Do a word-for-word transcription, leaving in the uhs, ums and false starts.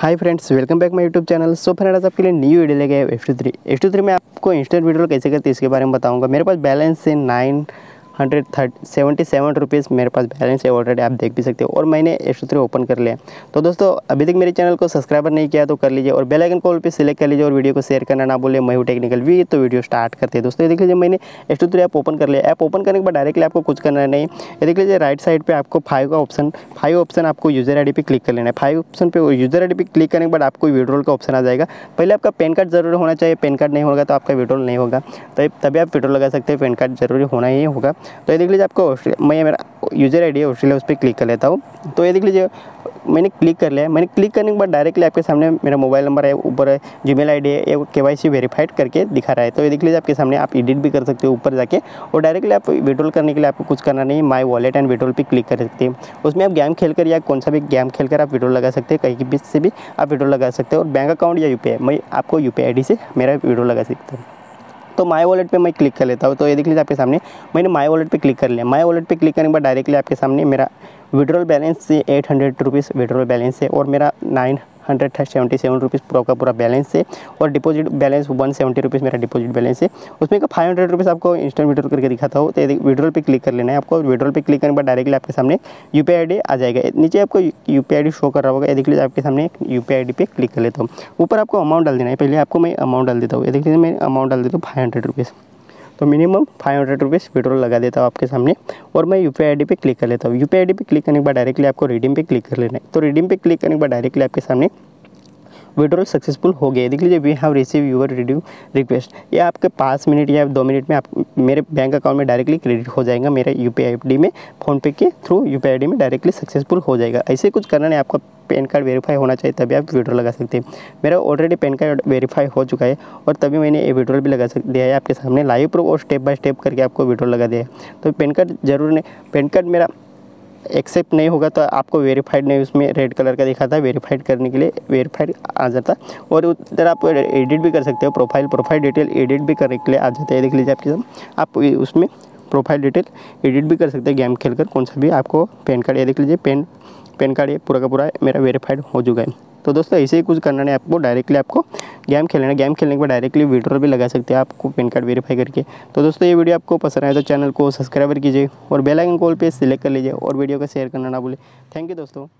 Hi friends, welcome back my YouTube channel. So friends, आपके लिए new video लेके A twenty three. A twenty three में आपको instant withdrawal कैसे करते हैं इसके बारे में बताऊंगा। मेरे पास बैलेंस है nine hundred thirty seventy seven rupees मेरे पास बैलेंस है ऑलरेडी, आप देख भी सकते हो। और मैंने ए ट्वेंटी थ्री ओपन कर लिया। तो दोस्तों, अभी तक मेरे चैनल को सब्सक्राइबर नहीं किया तो कर लीजिए और बेल आइकन कॉल पे सिलेक्ट कर लीजिए और वीडियो को शेयर करना ना बोले। मैं हूं टेक्निकल वी। तो वीडियो स्टार्ट करते हैं। दोस्तों, देख लीजिए मैंने A twenty three app open कर लिया। ऐप ओपन करने के बाद डायरेक्टली आपको कुछ करना नहीं। ये देख लीजिए राइट साइड पर आपको फाइव का ऑप्शन फाइव ऑप्शन आपको यूजर आई डी पे क्लिक कर लेना है। फाइव ऑप्शन पर यूजर आई डी पे क्लिक करने के बाद आपको विड्रॉल का ऑप्शन आ जाएगा। पहले आपका पैन कार्ड जरूर होना चाहिए। पैन कार्ड नहीं होगा तो आपका विड्रॉल नहीं होगा, तो तभी आप विड्रॉल लगा सकते हैं। पैन कार्ड जरूरी होना ही होगा। तो ये देख लीजिए आपको मैं मेरा यूज़र आई डी है ऑस्ट्रेलिया, उस पर क्लिक कर लेता हूँ। तो ये देख लीजिए मैंने क्लिक कर लिया। मैंने क्लिक करने के बाद डायरेक्टली आपके सामने मेरा मोबाइल नंबर है, ऊपर है जीमेल आई डी है, के वाई सी वेरीफाइड करके दिखा रहा है। तो ये देख लीजिए आपके सामने आप एडिट भी कर सकते हो ऊपर जाके। और डायरेक्टली आप विड्रॉल करने के लिए आपको कुछ करना नहीं। माई वॉलेट एंड विड्रॉल पर क्लिक कर सकते हैं। उसमें आप गेम खेलकर या कौन सा भी गेम खेलकर आप विड्रॉल लगा सकते हैं। कहीं के बीच से भी आप विड्रॉल लगा सकते हो। और बैंक अकाउंट या यू पी आई, मैं आपको U P I I D से मेरा विड्रॉल लगा सकते हो। तो माय वॉलेट पे मैं क्लिक कर लेता हूँ। तो ये देख लीजिए आपके सामने मैंने माय वॉलेट पे क्लिक कर लिया। माय वॉलेट पे क्लिक करने के बाद डायरेक्टली आपके सामने मेरा विड्रॉल बैलेंस से eight hundred rupees withdrawal balance है और मेरा nine hundred seventy seven rupees पूरा का पूरा बैलेंस है। और deposit balance one seventy rupees मेरा डिपॉजिट बैलेंस है। उसमें का फाइव हंड्रेड रुपीज़ आपको इंस्टेंट विड्रॉल करके दिखाता हूँ। तो विड्रॉल पे क्लिक कर लेना है आपको। विड्रॉल पे क्लिक करने पर डायरेक्टली आपके सामने U P I I D आ जाएगा। नीचे आपको U P I I D show कर रहा होगा। ये देख लीजिए आपके सामने U P I I D पे क्लिक कर लेता हूँ। ऊपर आपको अमाउंट डाल देना है। पहले आपको मैं अमाउंट डाल देता हूँ। ये देख लीजिए मैं अमाउंट डाल देता हूँ फाइव हंड्रेड रुपीज़। तो minimum five hundred rupees withdrawal लगा देता हूँ आपके सामने। और मैं U P I I D पे क्लिक कर लेता हूँ। U P I I D पे क्लिक करने के बाद डायरेक्टली आपको रिडीम पे क्लिक कर लेना है। तो रिडीम पे क्लिक करने के बाद डायरेक्टली आपके सामने विड्रॉल सक्सेसफुल हो गया। देख लीजिए we have receive your Rideau request. ये आपके पाँच मिनट या दो मिनट में आप मेरे बैंक अकाउंट में डायरेक्टली क्रेडिट हो जाएगा। मेरे U P I I D में फ़ोनपे के through U P I I D में डायरेक्टली सक्सेसफुल हो जाएगा। ऐसे कुछ करना नहीं। आपका पैन कार्ड वेरीफाई होना चाहिए तभी आप विड्रॉल लगा सकते हैं। मेरा ऑलरेडी पैन कार्ड वेरीफाई हो चुका है और तभी मैंने ये विड्रॉल भी लगा दिया है आपके सामने लाइव प्रूफ और स्टेप बाय स्टेप करके आपको विड्रॉल लगा दिया है। तो पैन कार्ड जरूर नहीं, पैन कार्ड मेरा एक्सेप्ट नहीं होगा तो आपको वेरीफाइड नहीं, उसमें रेड कलर का दिखा था। वेरीफाइड करने के लिए वेरीफाइड आ जाता और उधर आप एडिट भी कर सकते हो। प्रोफाइल प्रोफाइल डिटेल एडिट भी करने के लिए आ जाता है। देख लीजिए आपके सामने आप उसमें प्रोफाइल डिटेल एडिट भी कर सकते हैं गेम खेलकर कौन सा भी। आपको पैन कार्ड, ये देख लीजिए पैन पैन कार्ड ये पूरा का पूरा मेरा वेरीफाइड हो चुका है। तो दोस्तों, ऐसे ही कुछ करना है आपको। डायरेक्टली आपको गेम खेलना है। गेम खेलने के बाद डायरेक्टली विड्रॉल भी लगा सकते हैं आपको पैन कार्ड वेरीफाई करके। तो दोस्तों, ये वीडियो आपको पसंद आए तो चैनल को सब्सक्राइब कीजिए और बेल आइकन कॉल पे सिलेक्ट कर लीजिए और वीडियो को शेयर करना ना भूलें। थैंक यू दोस्तों।